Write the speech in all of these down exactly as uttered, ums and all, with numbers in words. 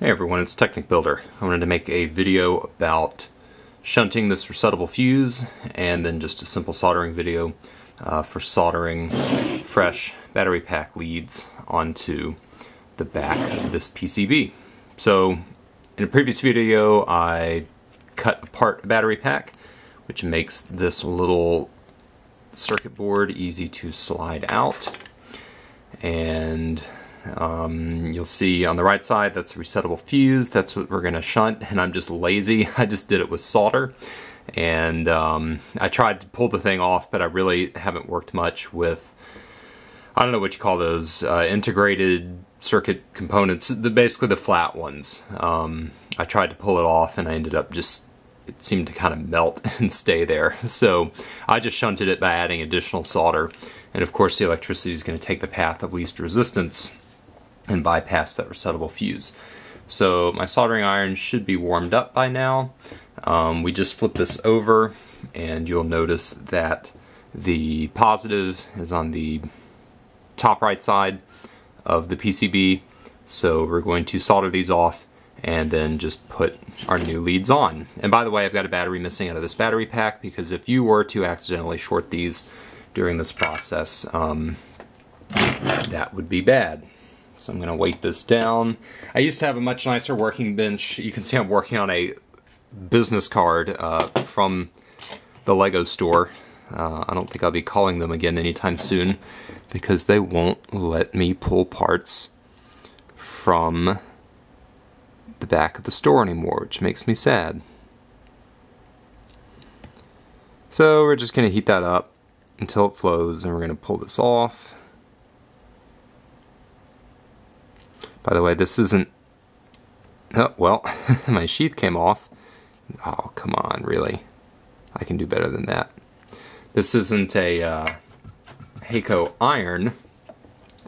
Hey everyone, it's Technic Builder. I wanted to make a video about shunting this resettable fuse and then just a simple soldering video uh, for soldering fresh battery pack leads onto the back of this P C B. So in a previous video I cut apart a battery pack, which makes this little circuit board easy to slide out, and Um, you'll see on the right side, that's a resettable fuse. That's what we're going to shunt, and I'm just lazy. I just did it with solder, and um, I tried to pull the thing off, but I really haven't worked much with, I don't know what you call those, uh, integrated circuit components, the, basically the flat ones. Um, I tried to pull it off, and I ended up just, it seemed to kind of melt and stay there. So I just shunted it by adding additional solder, and of course the electricity is going to take the path of least resistance and bypass that resettable fuse. So my soldering iron should be warmed up by now. Um, we just flip this over and you'll notice that the positive is on the top right side of the P C B. So we're going to solder these off and then just put our new leads on. And by the way, I've got a battery missing out of this battery pack, because if you were to accidentally short these during this process, um, that would be bad. So I'm going to weight this down. I used to have a much nicer working bench. You can see I'm working on a business card uh, from the LEGO store. Uh, I don't think I'll be calling them again anytime soon, because they won't let me pull parts from the back of the store anymore, which makes me sad. So we're just going to heat that up until it flows, and we're going to pull this off. By the way, this isn't, oh, well, my sheath came off. Oh, come on, really. I can do better than that. This isn't a uh, Hako iron,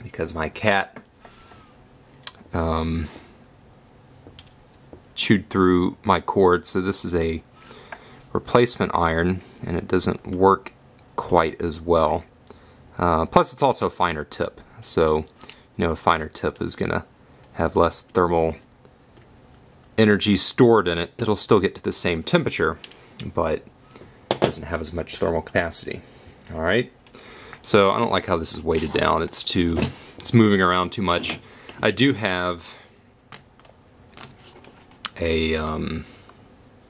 because my cat um, chewed through my cord, so this is a replacement iron, and it doesn't work quite as well. Uh, plus, it's also a finer tip, so, you know, a finer tip is going to have less thermal energy stored in it. It'll still get to the same temperature, but it doesn't have as much thermal capacity. All right. So I don't like how this is weighted down. It's too, it's moving around too much. I do have a um,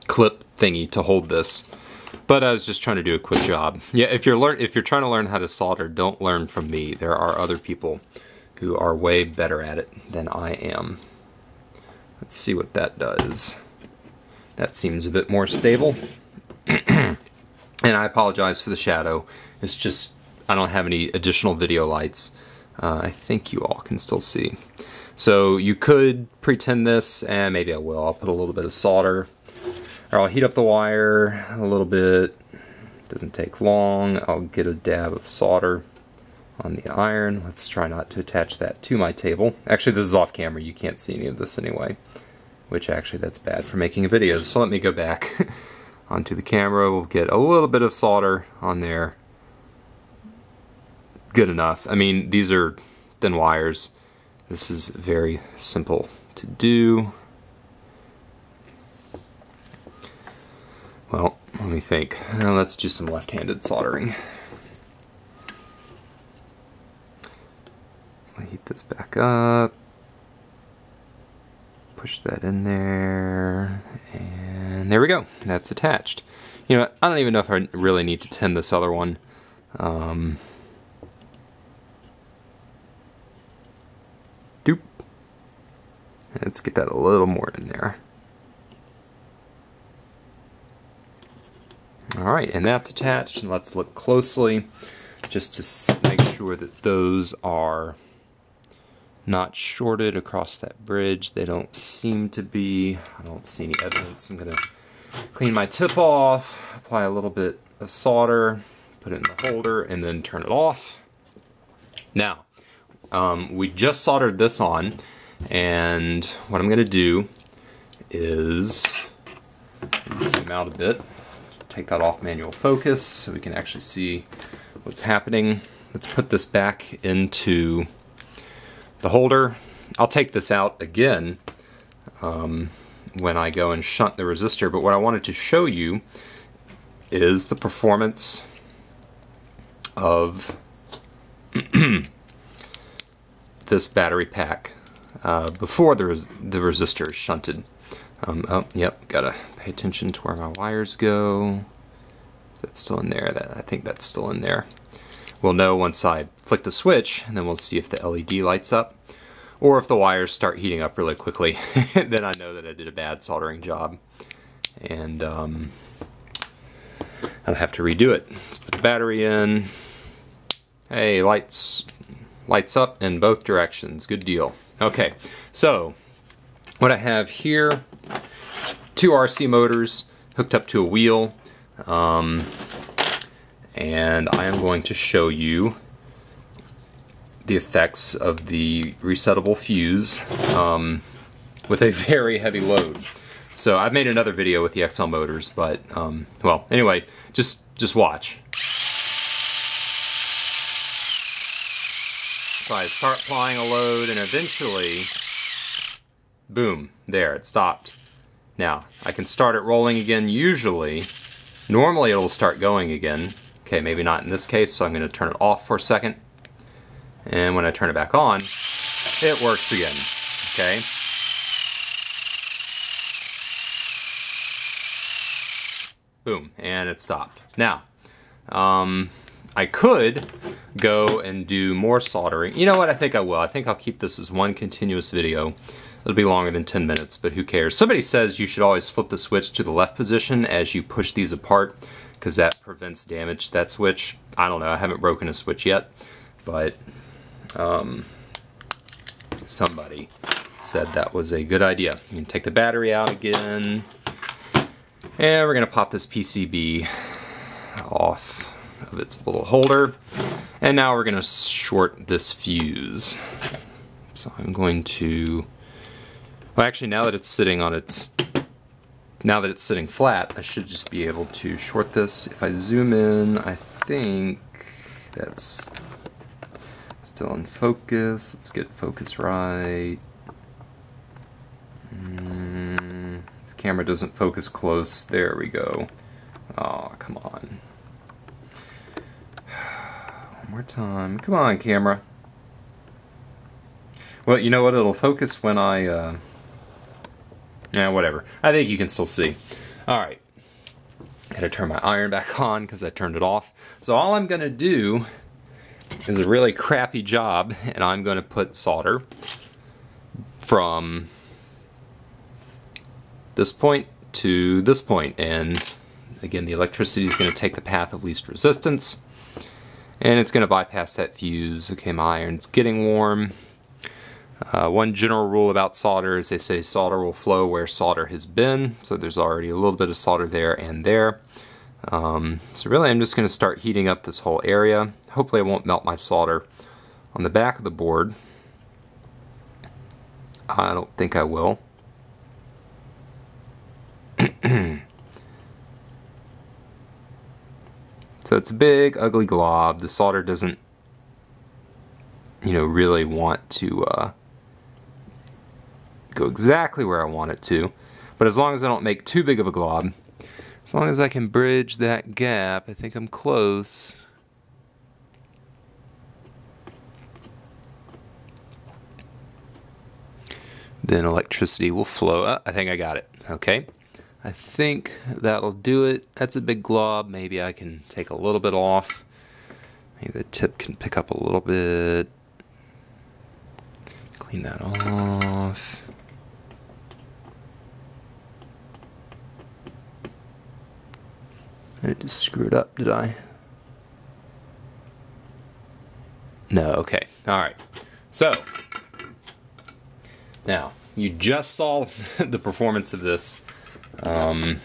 clip thingy to hold this, but I was just trying to do a quick job. Yeah, if you're learn, if you're trying to learn how to solder, don't learn from me. There are other people who are way better at it than I am. Let's see what that does. That seems a bit more stable. And I apologize for the shadow. It's just, I don't have any additional video lights. Uh, I think you all can still see. So you could pre-tin this, and maybe I will. I'll put a little bit of solder, or I'll heat up the wire a little bit. It doesn't take long. I'll get a dab of solder on the iron. Let's try not to attach that to my table. Actually, this is off camera. You can't see any of this anyway, which actually that's bad for making a video. So let me go back onto the camera. We'll get a little bit of solder on there. Good enough. I mean, these are thin wires. This is very simple to do. Well, let me think. Now let's do some left-handed soldering. Heat this back up, push that in there, and there we go. That's attached. You know, I don't even know if I really need to tin this other one. Um, doop. Let's get that a little more in there. All right, and that's attached. And let's look closely just to make sure that those are not shorted across that bridge. They don't seem to be. I don't see any evidence. I'm gonna clean my tip off, apply a little bit of solder, put it in the holder, and then turn it off. Now, um, we just soldered this on, and what I'm gonna do is zoom out a bit, take that off manual focus so we can actually see what's happening. Let's put this back into the holder. I'll take this out again um, when I go and shunt the resistor. But what I wanted to show you is the performance of this battery pack uh, before the, res the resistor is shunted. Um, oh, yep, gotta pay attention to where my wires go. That's still in there. That, I think that's still in there. We'll know once I flick the switch, and then we'll see if the L E D lights up, or if the wires start heating up really quickly. Then I know that I did a bad soldering job, and um, I'll have to redo it. Let's put the battery in. Hey, lights, lights up in both directions. Good deal. Okay, so what I have here is two R C motors hooked up to a wheel. Um, and I am going to show you the effects of the resettable fuse um, with a very heavy load. So I've made another video with the X L motors, but um, well, anyway, just just watch. So I start applying a load, and eventually, boom! There, it stopped. Now I can start it rolling again. Usually, normally it'll start going again. Okay, maybe not in this case, so I'm going to turn it off for a second. And when I turn it back on, it works again, okay? Boom, and it stopped. Now, um, I could go and do more soldering. You know what, I think I will. I think I'll keep this as one continuous video. It'll be longer than ten minutes, but who cares? Somebody says you should always flip the switch to the left position as you push these apart, because that prevents damage to that switch. I don't know, I haven't broken a switch yet, but um, somebody said that was a good idea. You can take the battery out again, and we're gonna pop this P C B off of its little holder, and now we're gonna short this fuse. So I'm going to, well actually now that it's sitting on its, now that it's sitting flat, I should just be able to short this. If I zoom in, I think that's still in focus. Let's get focus right. Mm, this camera doesn't focus close. There we go. Oh, come on. One more time. Come on, camera. Well, you know what? It'll focus when I... Uh... Yeah, whatever. I think you can still see. Alright. Gotta turn my iron back on because I turned it off. So all I'm gonna do is a really crappy job, and I'm gonna put solder from this point to this point. And again, the electricity is gonna take the path of least resistance, and it's gonna bypass that fuse. Okay, my iron's getting warm. Uh, one general rule about solder is they say solder will flow where solder has been, so there's already a little bit of solder there and there. Um, so really I'm just going to start heating up this whole area. Hopefully I won't melt my solder on the back of the board. I don't think I will. So it's a big ugly glob. The solder doesn't, you know, really want to uh, go exactly where I want it to, but as long as I don't make too big of a glob, as long as I can bridge that gap, I think I'm close. Then electricity will flow. Uh, I think I got it. Okay. I think that'll do it. That's a big glob. Maybe I can take a little bit off. Maybe the tip can pick up a little bit. Clean that off. I just screwed up, did I? No, okay. Alright. So, now, you just saw the performance of this um,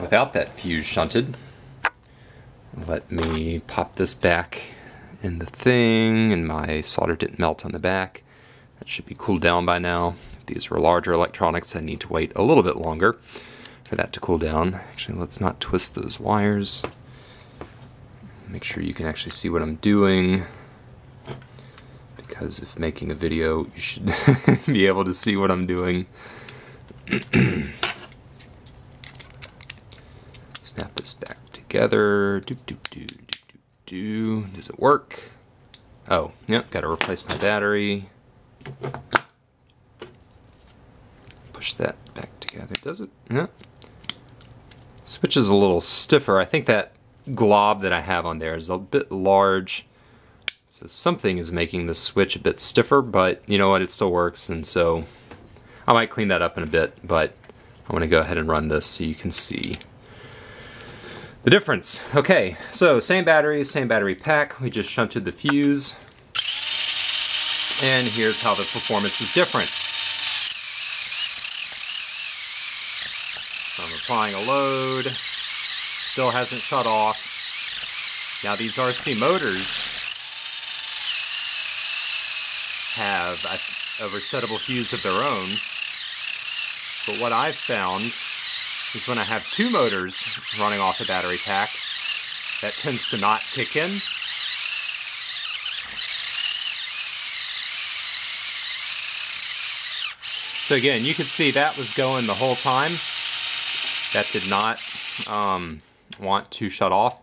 without that fuse shunted. Let me pop this back in the thing, and my solder didn't melt on the back. That should be cooled down by now. If these were larger electronics, I need to wait a little bit longer for that to cool down. Actually, let's not twist those wires. Make sure you can actually see what I'm doing. because if making a video, you should be able to see what I'm doing. Snap this back together. Do, do, do, do, do, do. Does it work? Oh, yep, gotta replace my battery. Push that back together. Does it? Yep. Switch is a little stiffer. I think that glob that I have on there is a bit large. So something is making the switch a bit stiffer, but you know what, it still works, and so I might clean that up in a bit, but I want to go ahead and run this so you can see the difference. Okay, so same battery, same battery pack. We just shunted the fuse, and here's how the performance is different. So I'm applying a load, still hasn't shut off. Now these R C motors have a resettable fuse of their own, but what I've found is when I have two motors running off a battery pack, that tends to not kick in. So again, you could see that was going the whole time. That did not um, want to shut off.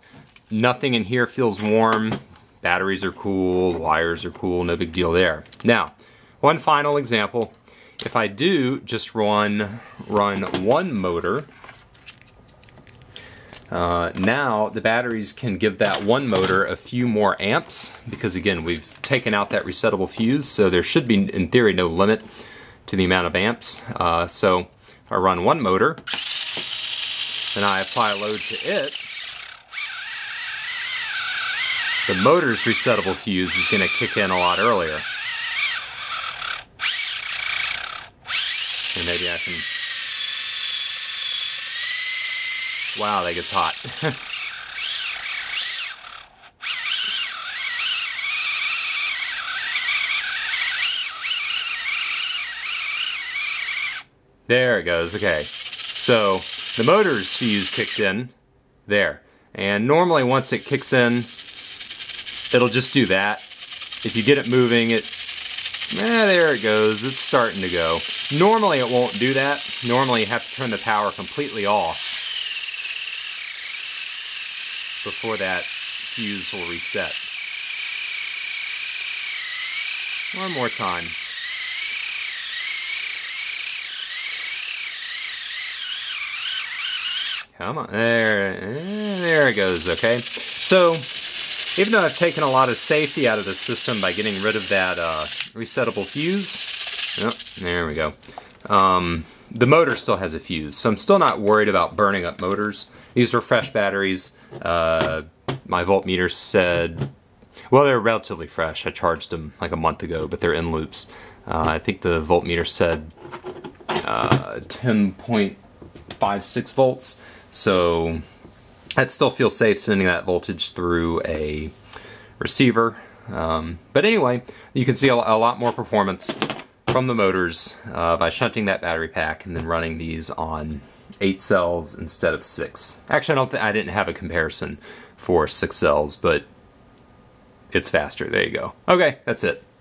Nothing in here feels warm. Batteries are cool, wires are cool, no big deal there. Now, one final example. If I do just run, run one motor, uh, now the batteries can give that one motor a few more amps, because again, we've taken out that resettable fuse, so there should be, in theory, no limit to the amount of amps. Uh, so if I run one motor, and I apply a load to it, the motor's resettable fuse is going to kick in a lot earlier. And maybe I can... Wow, that gets hot. There it goes, okay. So, the motor's fuse kicked in there. And normally once it kicks in, it'll just do that. If you get it moving, it, eh, there it goes, it's starting to go. Normally it won't do that. Normally you have to turn the power completely off before that fuse will reset. One more time. Come on, there, eh, there it goes, okay. So, even though I've taken a lot of safety out of the system by getting rid of that uh, resettable fuse, oh, there we go, um, the motor still has a fuse, so I'm still not worried about burning up motors. These were fresh batteries. Uh, my voltmeter said, well, they're relatively fresh. I charged them like a month ago, but they're in loops. Uh, I think the voltmeter said uh, ten point five six volts, so I'd still feel safe sending that voltage through a receiver. Um, but anyway, you can see a lot more performance from the motors uh, by shunting that battery pack and then running these on eight cells instead of six. Actually, I don't think I didn't have a comparison for six cells, but it's faster. There you go. Okay, that's it.